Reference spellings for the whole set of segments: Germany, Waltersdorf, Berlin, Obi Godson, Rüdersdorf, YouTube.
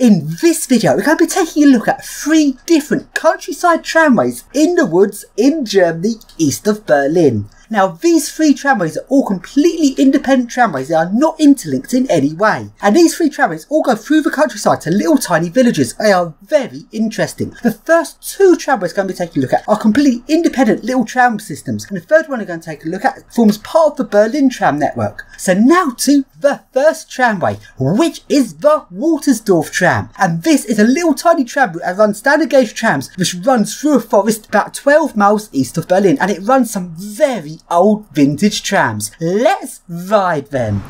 In this video, we're going to be taking a look at 3 different countryside tramways in the woods in Germany, east of Berlin. Now, these 3 tramways are all completely independent tramways. They are not interlinked in any way. And these 3 tramways all go through the countryside to little tiny villages. They are very interesting. The first 2 tramways we're going to be taking a look at are completely independent little tram systems. And the third one we're going to take a look at forms part of the Berlin tram network. So now to the first tramway, which is the Waltersdorf tram. And this is a little tiny tram route that runs standard gauge trams, which runs through a forest about 12 miles east of Berlin. And it runs some very old vintage trams. Let's ride them.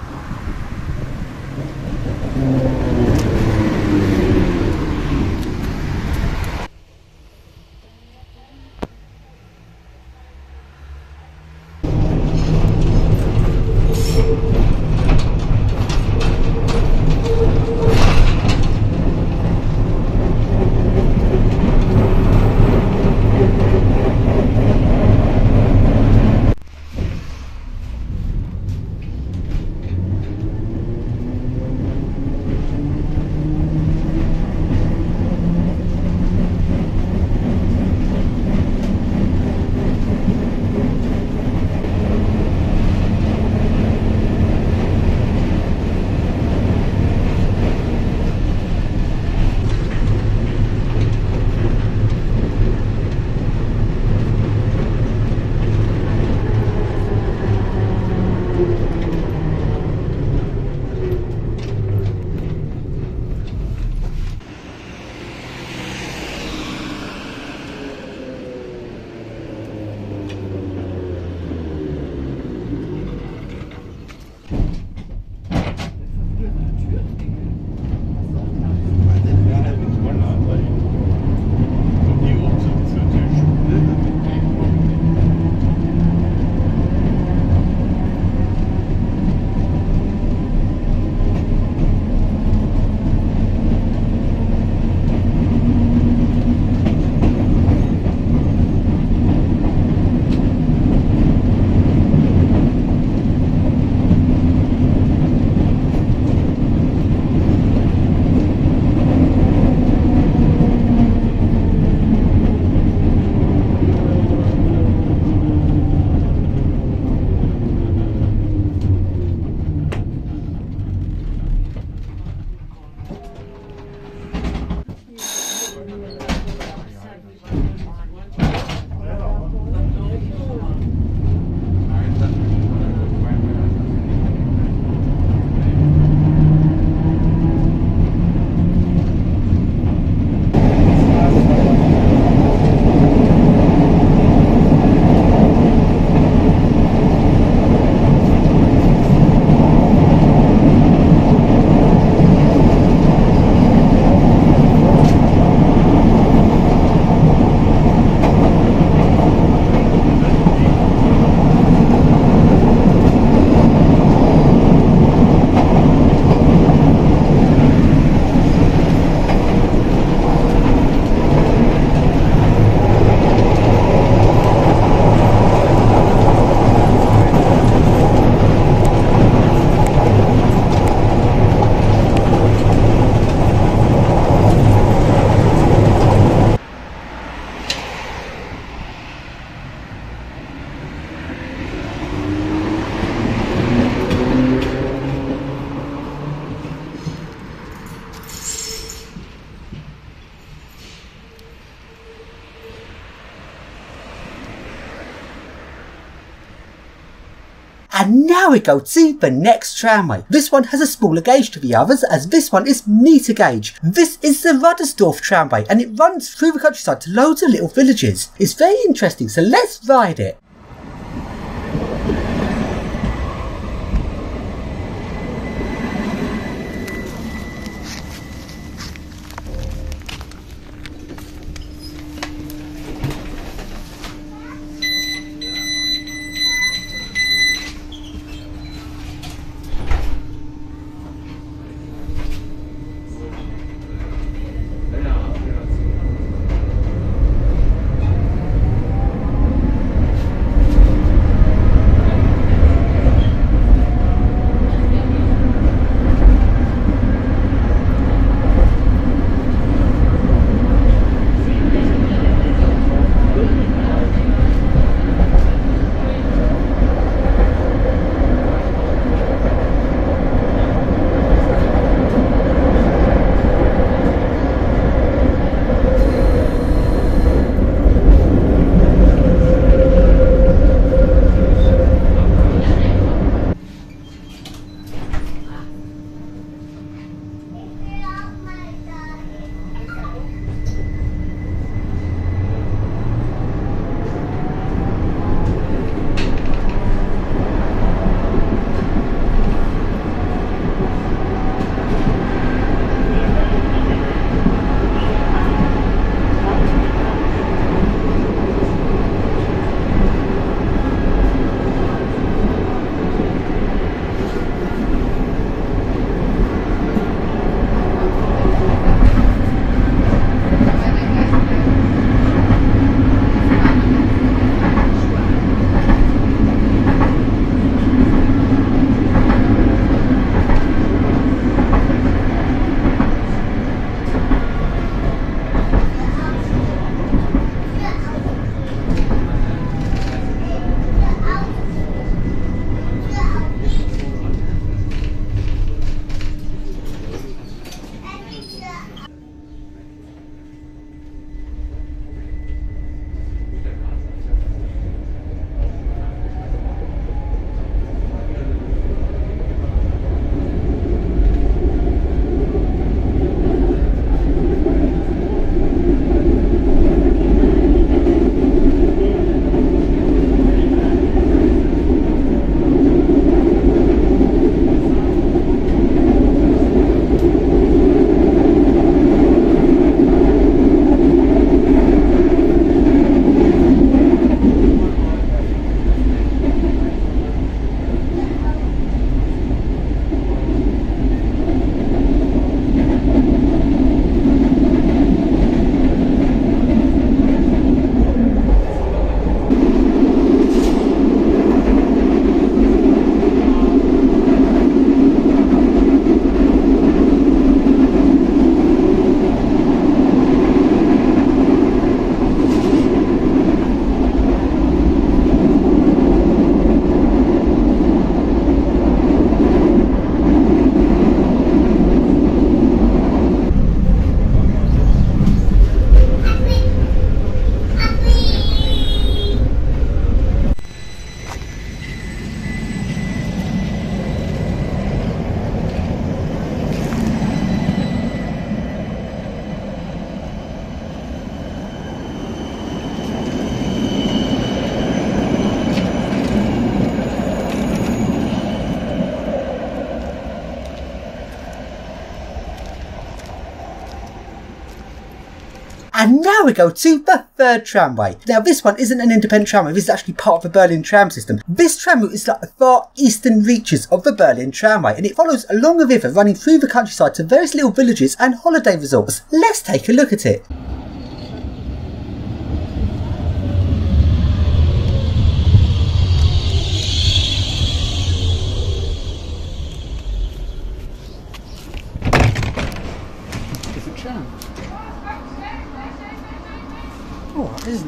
And now we go to the next tramway. This one has a smaller gauge to the others, as this one is meter gauge. This is the Rüdersdorf tramway, and it runs through the countryside to loads of little villages. It's very interesting, so let's ride it. And now we go to the third tramway. Now this one isn't an independent tramway, this is actually part of the Berlin tram system. This tramway is like the far eastern reaches of the Berlin tramway, and it follows along a river running through the countryside to various little villages and holiday resorts. Let's take a look at it. Oh, this is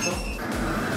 nice.